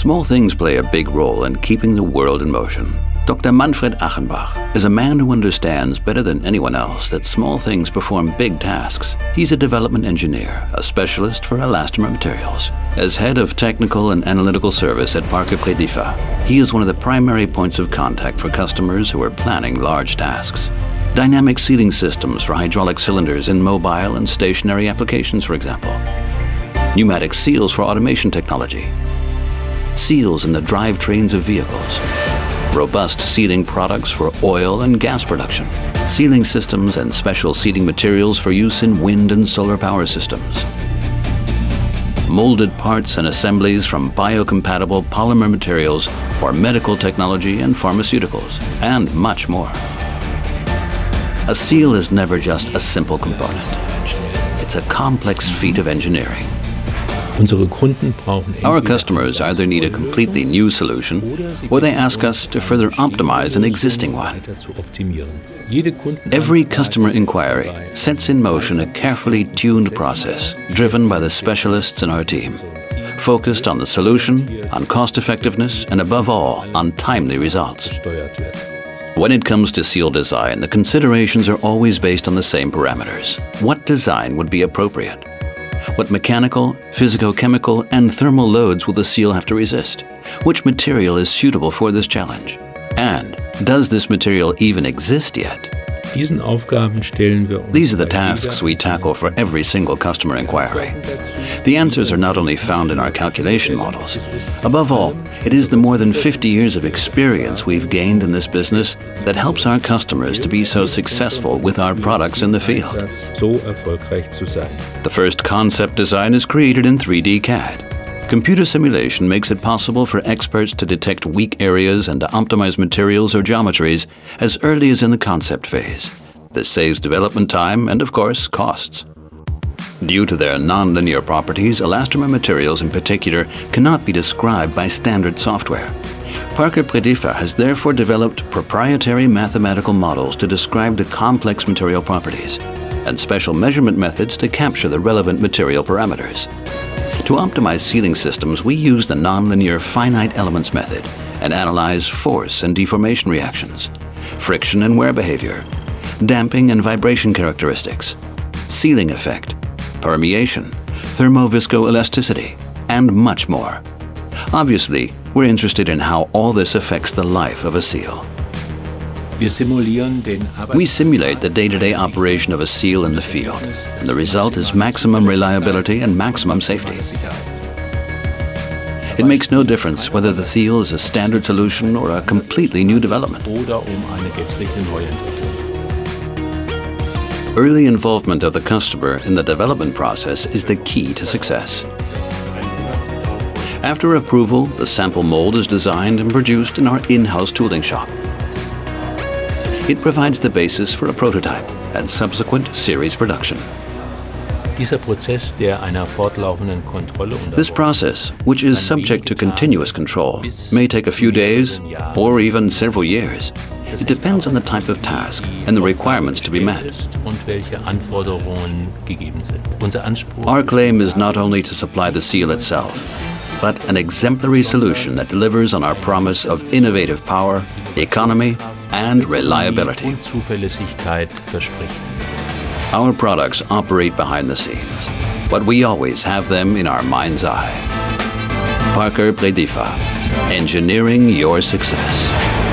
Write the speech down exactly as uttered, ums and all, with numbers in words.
Small things play a big role in keeping the world in motion. Doctor Manfred Achenbach is a man who understands better than anyone else that small things perform big tasks. He's a development engineer, a specialist for elastomer materials. As head of technical and analytical service at Parker-Prädifa, he is one of the primary points of contact for customers who are planning large tasks. Dynamic sealing systems for hydraulic cylinders in mobile and stationary applications, for example. Pneumatic seals for automation technology. Seals in the drivetrains of vehicles. Robust sealing products for oil and gas production. Sealing systems and special sealing materials for use in wind and solar power systems. Molded parts and assemblies from biocompatible polymer materials for medical technology and pharmaceuticals, and much more. A seal is never just a simple component. It's a complex feat of engineering. Our customers either need a completely new solution or they ask us to further optimize an existing one. Every customer inquiry sets in motion a carefully tuned process driven by the specialists in our team, focused on the solution, on cost-effectiveness, and above all, on timely results. When it comes to seal design, the considerations are always based on the same parameters. What design would be appropriate? What mechanical, physicochemical, and thermal loads will the seal have to resist? Which material is suitable for this challenge? And does this material even exist yet? These are the tasks we tackle for every single customer inquiry. The answers are not only found in our calculation models. Above all, it is the more than fifty years of experience we've gained in this business that helps our customers to be so successful with our products in the field. The first concept design is created in three D C A D. Computer simulation makes it possible for experts to detect weak areas and to optimize materials or geometries as early as in the concept phase. This saves development time and, of course, costs. Due to their non-linear properties, elastomer materials in particular cannot be described by standard software. Parker-Prädifa has therefore developed proprietary mathematical models to describe the complex material properties and special measurement methods to capture the relevant material parameters. To optimize sealing systems, we use the nonlinear finite elements method and analyze force and deformation reactions, friction and wear behavior, damping and vibration characteristics, sealing effect, permeation, thermoviscoelasticity, and much more. Obviously, we're interested in how all this affects the life of a seal. We simulate the day-to-day operation of a seal in the field, and the result is maximum reliability and maximum safety. It makes no difference whether the seal is a standard solution or a completely new development. Early involvement of the customer in the development process is the key to success. After approval, the sample mold is designed and produced in our in-house tooling shop. It provides the basis for a prototype and subsequent series production. This process, which is subject to continuous control, may take a few days or even several years. It depends on the type of task and the requirements to be met. Our claim is not only to supply the seal itself, but an exemplary solution that delivers on our promise of innovative power, economy, and reliability. Our products operate behind the scenes, but we always have them in our mind's eye. Parker-Prädifa, engineering your success.